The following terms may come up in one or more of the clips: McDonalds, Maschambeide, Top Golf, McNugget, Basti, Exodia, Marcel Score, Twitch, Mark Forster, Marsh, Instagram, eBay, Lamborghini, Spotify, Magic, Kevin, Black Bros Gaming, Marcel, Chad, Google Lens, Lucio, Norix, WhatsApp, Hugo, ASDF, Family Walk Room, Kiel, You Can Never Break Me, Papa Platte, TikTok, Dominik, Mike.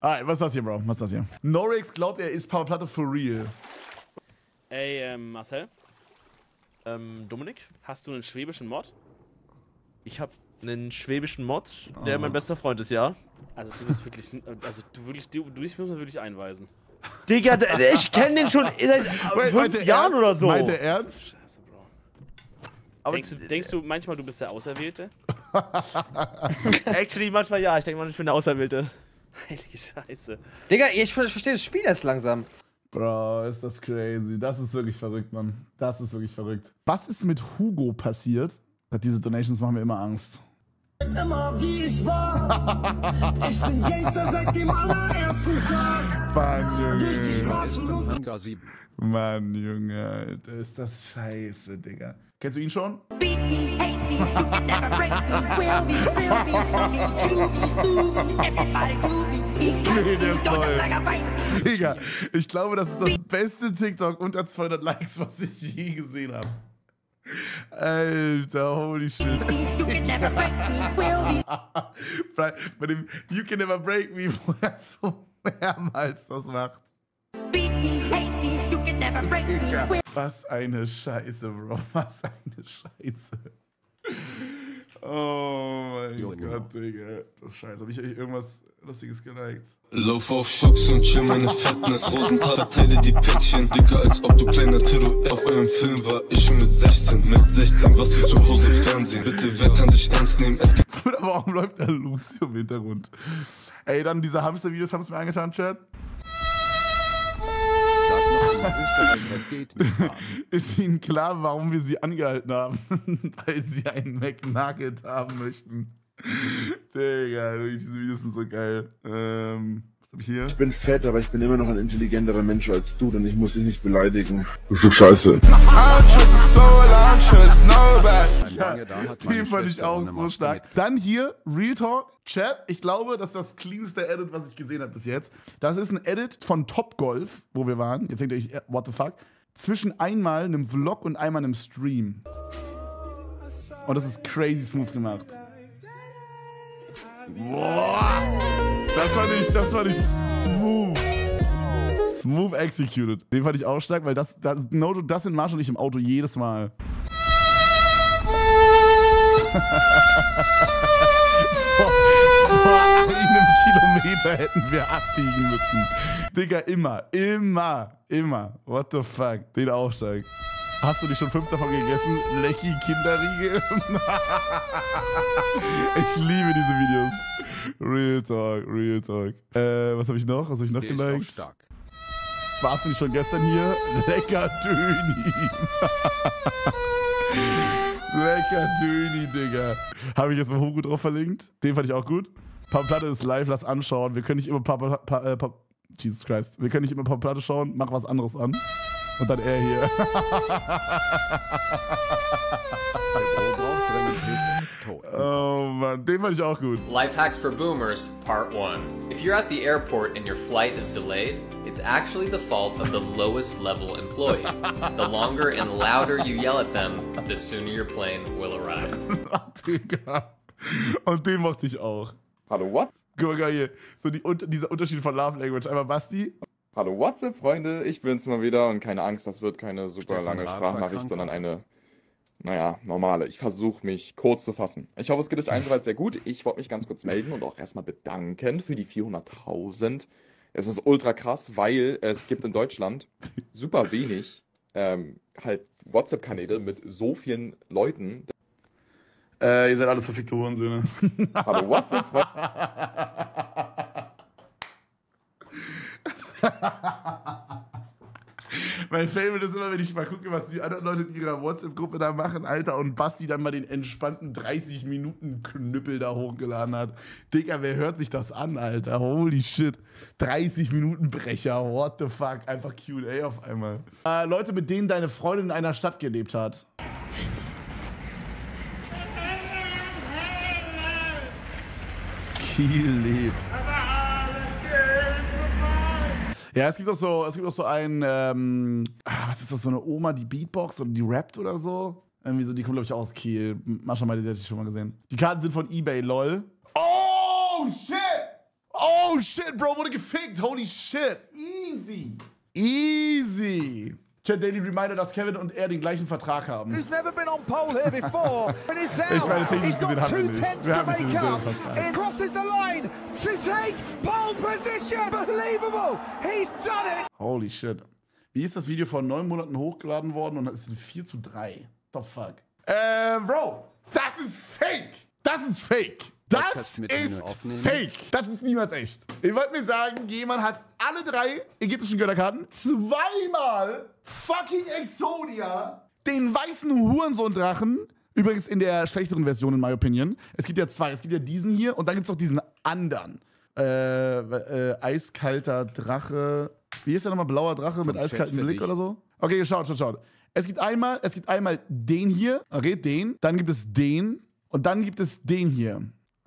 Ah, was ist das hier, Bro? Was ist das hier? Norix glaubt, er ist Papa Platte for real. Ey, Marcel? Dominik? Hast du einen schwäbischen Mod? Ich hab einen schwäbischen Mod, der mein bester Freund ist, ja. Also du bist wirklich, also du wirklich, du musst mir wirklich einweisen. Digga, ich kenne den schon seit 5 Jahren oder so. Meint der ernst? Scheiße, Bro. Aber denkst du manchmal, du bist der Auserwählte? Actually, manchmal ja. Ich denke manchmal, ich bin der Auserwählte. Heilige Scheiße. Digga, ich verstehe das Spiel jetzt langsam. Bro, ist das crazy. Das ist wirklich verrückt, Mann. Das ist wirklich verrückt. Was ist mit Hugo passiert? Diese Donations machen mir immer Angst. Immer wie ich war. Ich bin Gangster seit dem allerersten Tag. Mann, Junge. Durch die Straßen. Mann, Junge, Alter. Ist das scheiße, Digga. Kennst du ihn schon? Beat me, hate me, you can never break me. Will be, fucking to be soon. Everybody do me. Digga, ich glaube, das ist das beste TikTok unter 200 Likes, was ich je gesehen habe. Alter, holy shit. You can never break me, will be. Bei dem You Can Never Break Me, wo er so mehrmals das macht. Beat me, hate me, you can never break me. Was eine Scheiße, Bro. Was eine Scheiße. Oh mein Gott, Digga. Das ist scheiße. Hab ich euch irgendwas Lustiges geliked? Lauf auf Schocks und chill meine Fitness. Rosenthaler, teile die Päckchen. Dicker als ob du kleiner Terror auf eurem Film war. Ich schon mit 16. Mit 16, was wir zu Hause fernsehen. Bitte wettern sich ernst nehmen. Es gibt. Bruder, warum läuft da Lucio im Hintergrund? Ey, dann diese Hamster-Videos haben es mir angetan, Chad. Ist Ihnen klar, warum wir sie angehalten haben? Weil sie einen McNugget haben möchten. Digga, diese Videos sind so geil. Was hab ich hier? Ich bin fett, aber ich bin immer noch ein intelligenterer Mensch als du, denn ich muss dich nicht beleidigen. Du Stück Scheiße. Ja, den fand ich auch so stark. Dann hier, Real Talk. Chat, ich glaube, das ist das cleanste Edit, was ich gesehen habe bis jetzt. Das ist ein Edit von Top Golf, wo wir waren. Jetzt denkt ihr euch, what the fuck? Zwischen einmal einem Vlog und einmal einem Stream. Und das ist crazy smooth gemacht. Boah! Das fand ich smooth. Smooth executed. Den fand ich auch stark, weil das sind Marsh und ich im Auto jedes Mal. Vor einem Kilometer hätten wir abbiegen müssen. Digga, immer. What the fuck? Den Aufstieg. Hast du dich schon 5 davon gegessen? Lecky Kinderriegel. Ich liebe diese Videos. Real Talk, Real Talk. Was habe ich noch? Was habe ich noch geliked? Warst du nicht schon gestern hier? Lecker Döni. Lecker Döni, Digga. Habe ich jetzt mal Hugo drauf verlinkt. Den fand ich auch gut. Papa Platte ist live, lass anschauen. Wir können nicht immer Jesus Christ. Wir können nicht immer Papa Platte schauen. Mach was anderes an. Und dann er hier. Oh man, den fand ich auch gut. Life Hacks for Boomers, Part 1. If you're at the airport and your flight is delayed, it's actually the fault of the lowest level employee. The longer and louder you yell at them, the sooner your plane will arrive. Digga. Und den mochte ich auch. Hallo, what? Guck mal hier, so dieser Unterschied von Love Language. Einmal Basti. Hallo WhatsApp, Freunde, ich bin's mal wieder und keine Angst, das wird keine super lange Sprachnachricht, sondern eine, naja, normale. Ich versuche mich kurz zu fassen. Ich hoffe, es geht euch allen soweit sehr gut. Ich wollte mich ganz kurz melden und auch erstmal bedanken für die 400.000. Es ist ultra krass, weil es gibt in Deutschland super wenig halt WhatsApp-Kanäle mit so vielen Leuten. Ihr seid alles verfickte Hurensöhne. Hallo WhatsApp, Freunde. Mein Favorite ist immer, wenn ich mal gucke, was die anderen Leute in ihrer WhatsApp-Gruppe da machen, Alter, und Basti dann mal den entspannten 30-Minuten-Knüppel da hochgeladen hat. Digga, wer hört sich das an, Alter? Holy shit. 30-Minuten-Brecher, what the fuck? Einfach Q&A auf einmal. Leute, mit denen deine Freundin in einer Stadt gelebt hat. Kiel lebt. Ja, es gibt auch so einen, was ist das, so eine Oma, die Beatbox und die rappt oder so? Irgendwie so, die kommt, glaube ich, aus Kiel. Maschambeide, die hätte ich schon mal gesehen. Die Karten sind von eBay, lol. Oh, shit! Oh! Oh shit, Bro, wurde gefickt. Holy shit. Easy. Easy. Chad Daily Reminder, dass Kevin und er den gleichen Vertrag haben. Ich meine, technisch gesehen haben wir nicht. Wir haben es nicht gesehen. Crosses the line to take pole position. Unbelievable. He's done it. Holy shit. Wie ist das Video vor 9 Monaten hochgeladen worden und es sind 4:3? The fuck? Bro, das ist fake. Das ist fake. Das ist fake. Das ist niemals echt. Ihr wollt mir sagen, jemand hat alle 3 ägyptischen Götterkarten, 2-mal fucking Exodia, den weißen Hurensohn-Drachen, übrigens in der schlechteren Version, in my opinion. Es gibt ja 2. Es gibt ja diesen hier und dann gibt es auch diesen anderen. Eiskalter Drache. Wie ist der nochmal? Blauer Drache mit eiskaltem Blick oder so? Okay, schaut. Es gibt einmal den hier. Okay, den. Dann gibt es den. Und dann gibt es den hier.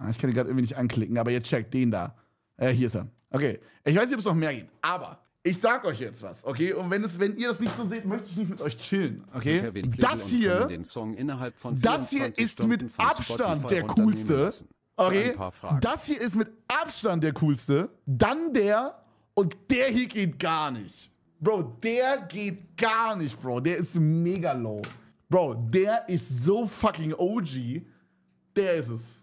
Ich kann ihn gerade irgendwie nicht anklicken, aber ihr checkt den da. Hier ist er. Okay, ich weiß nicht, ob es noch mehr gibt, aber ich sag euch jetzt was, okay? Und wenn ihr das nicht so seht, möchte ich nicht mit euch chillen, okay? Das hier ist mit Abstand der coolste, okay? Das hier ist mit Abstand der coolste, dann der und der hier geht gar nicht. Bro, der geht gar nicht, Bro. Der ist mega low. Bro, der ist so fucking OG. Der ist es.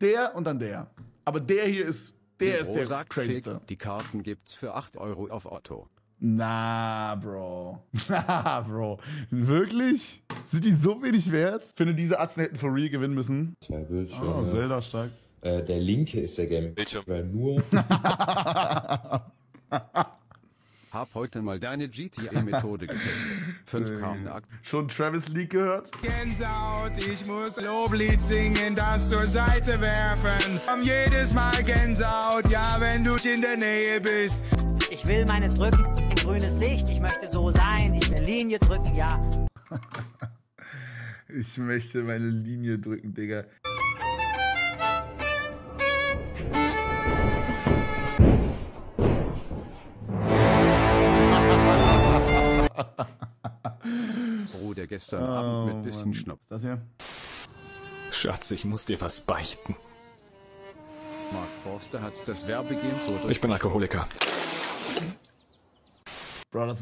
Der und dann der. Aber der hier ist der crazyste. Die Karten gibt's für 8 Euro auf Otto. Na, Bro. Na, Bro. Wirklich? Sind die so wenig wert? Ich finde, diese Atzen hätten for real gewinnen müssen. Tja, Bildschirm. Oh, Zelda stark. Der linke ist der Game. Bildschirm. Weil nur... Hab heute mal deine GTA-Methode getestet. 5 Kartenakt. Schon Travis Lee gehört? Gänsehaut, ich muss Loblied singen, das zur Seite werfen. Komm jedes Mal Gänsehaut, ja, wenn du in der Nähe bist. Ich will meine drücken, ein grünes Licht, ich möchte so sein, ich will Linie drücken, ja. Ich möchte meine Linie drücken, Digga. Bruder, gestern Abend mit bisschen Schnupp. Ist das hier? Schatz, ich muss dir was beichten. Mark Forster hat das Werbegehen so durch. Ich bin Alkoholiker. Bro, das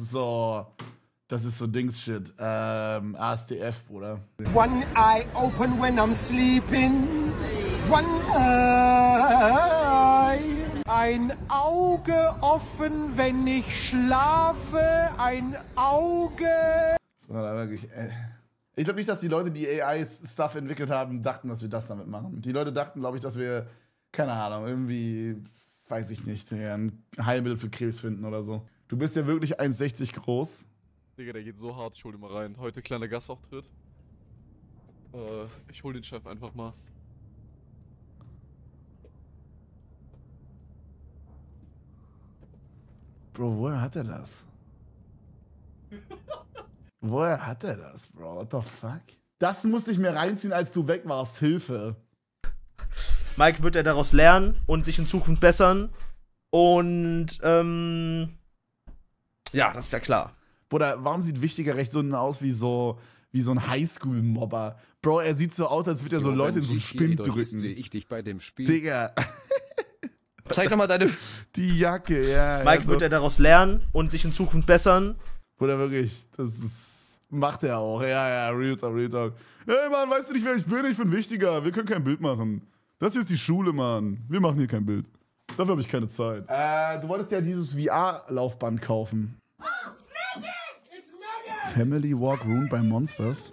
ist so Dings-Shit. ASDF, Bruder. One eye open when I'm sleeping. One eye. Ein Auge offen, wenn ich schlafe. Ein Auge. Ich glaube nicht, dass die Leute, die AI-Stuff entwickelt haben, dachten, dass wir das damit machen. Die Leute dachten, glaube ich, dass wir, keine Ahnung, irgendwie, weiß ich nicht, ein Heilmittel für Krebs finden oder so. Du bist ja wirklich 1,60 groß. Digga, der geht so hart, ich hol den mal rein. Heute kleiner Gastauftritt. Ich hol den Chef einfach mal. Bro, woher hat er das? Woher hat er das, Bro? What the fuck? Das musste ich mir reinziehen, als du weg warst. Hilfe. Mike wird er daraus lernen und sich in Zukunft bessern. Und, ja, das ist ja klar. Bruder, warum sieht Wichtiger rechts unten aus wie so ein Highschool-Mobber? Bro, er sieht so aus, als würde er so Leute in so einen Spind drücken. Sehe ich dich bei dem Spiel. Digga. Zeig doch mal deine... Die Jacke, ja. Mike wird er daraus lernen und sich in Zukunft bessern. Oder wirklich, macht er auch. Ja, Real Talk. Hey, Mann, weißt du nicht, wer ich bin? Ich bin Wichtiger. Wir können kein Bild machen. Das hier ist die Schule, Mann. Wir machen hier kein Bild. Dafür habe ich keine Zeit. Du wolltest ja dieses VR-Laufband kaufen. Oh, Magic! It's Magic! Family Walk Room bei Monsters.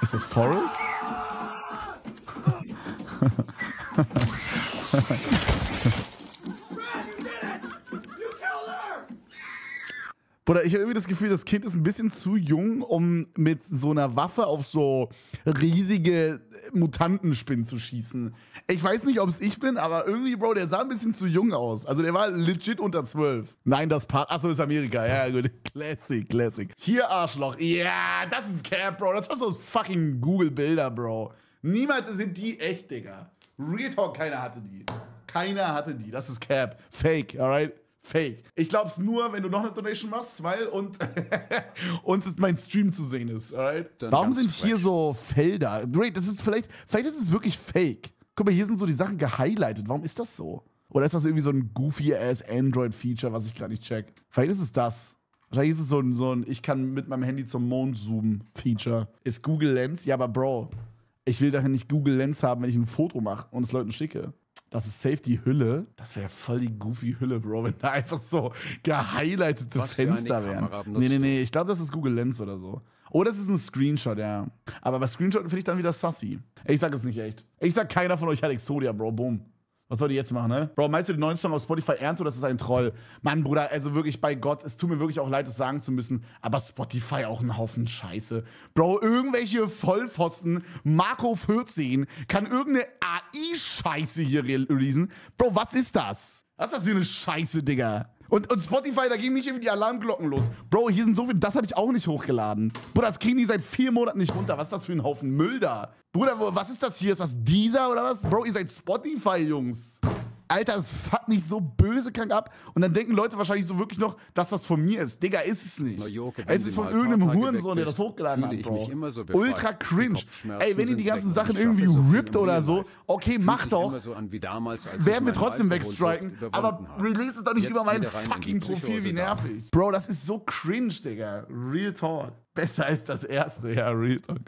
Ist das Forrest? Bruder, ich habe irgendwie das Gefühl, das Kind ist ein bisschen zu jung, um mit so einer Waffe auf so riesige Mutantenspinnen zu schießen. Ich weiß nicht, ob es ich bin, aber irgendwie, Bro, der sah ein bisschen zu jung aus. Also der war legit unter 12. Nein, das Part. Achso, ist Amerika. Ja, gut. Classic. Hier, Arschloch. Ja, yeah, das ist Cap, Bro. Das hast du aus fucking Google-Bilder, Bro. Niemals sind die echt, Digga. Real Talk, keiner hatte die. Das ist Cap. Fake, alright? fake. Ich glaube es nur, wenn du noch eine Donation machst, weil und mein Stream zu sehen ist. Alright? Warum sind hier so Felder? Das ist vielleicht ist es wirklich fake. Guck mal, hier sind so die Sachen gehighlightet. Warum ist das so? Oder ist das irgendwie so ein goofy-ass Android-Feature, was ich gerade nicht check? Vielleicht ist es das. Wahrscheinlich ist es so ein ich kann mit meinem Handy zum Mond zoomen-Feature. Ist Google Lens? Ja, aber Bro, ich will daher nicht Google Lens haben, wenn ich ein Foto mache und es Leuten schicke. Das ist safe die Hülle. Das wäre voll die goofy Hülle, Bro, wenn da einfach so gehighlightete Fenster wären. Nee, ich glaube, das ist Google Lens oder so. Oder es ist ein Screenshot, ja. Aber bei Screenshots finde ich dann wieder sassy. Ich sag es nicht echt. Ich sag, keiner von euch hat Exodia, Bro, boom. Was soll die jetzt machen, ne? Bro, meinst du den neuen Song auf Spotify ernst oder ist das ein Troll? Mann, Bruder, also wirklich bei Gott, es tut mir wirklich auch leid, es sagen zu müssen, aber Spotify auch ein Haufen Scheiße. Bro, irgendwelche Vollpfosten, Marco 14, kann irgendeine AI-Scheiße hier releasen. Bro, was ist das? Was ist das für eine Scheiße, Digga? Und Spotify, da gehen nicht irgendwie die Alarmglocken los. Bro, hier sind so viele, das habe ich auch nicht hochgeladen. Bruder, das kriegen die seit 4 Monaten nicht runter. Was ist das für ein Haufen Müll da? Bruder, was ist das hier? Ist das dieser oder was? Bro, ihr seid Spotify, Jungs. Alter, das fuckt mich so böse krank ab. Und dann denken Leute wahrscheinlich so wirklich noch, dass das von mir ist. Digga, ist es nicht. Joke, es ist von irgendeinem Hurensohn, der das hochgeladen hat, Bro. So ultra cringe. Ey, wenn ihr die ganzen Sachen irgendwie rippt oder so, okay, mach doch. So werden wir trotzdem wegstriken. Aber release es doch nicht über mein fucking Profil, wie nervig. Bro, das ist so cringe, Digga. Real Talk. Besser als das erste, ja, Real Talk.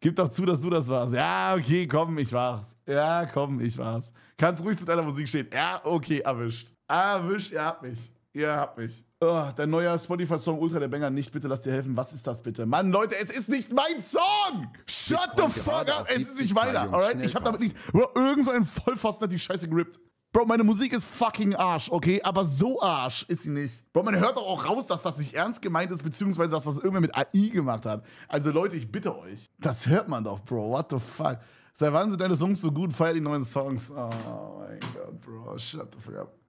Gib doch zu, dass du das warst. Ja, okay, komm, ich war's. Ja, komm, ich war's. Kannst ruhig zu deiner Musik stehen. Ja, okay, erwischt. Erwischt, ihr habt mich. Ihr habt mich. Oh, dein neuer Spotify-Song Ultra der Banger nicht. Bitte lass dir helfen. Was ist das bitte? Mann, Leute, es ist nicht mein Song! Shut the fuck up! Es ist nicht meiner, alright? Ich hab damit nicht... Bro, irgend so ein Vollpfosten hat die Scheiße gerippt. Bro, meine Musik ist fucking Arsch, okay? Aber so Arsch ist sie nicht. Bro, man hört doch auch raus, dass das nicht ernst gemeint ist, beziehungsweise dass das irgendwer mit AI gemacht hat. Also Leute, ich bitte euch. Das hört man doch, Bro. What the fuck? Seit wann sind deine Songs so gut? Feier die neuen Songs. Oh mein Gott, Bro. Shut the fuck up.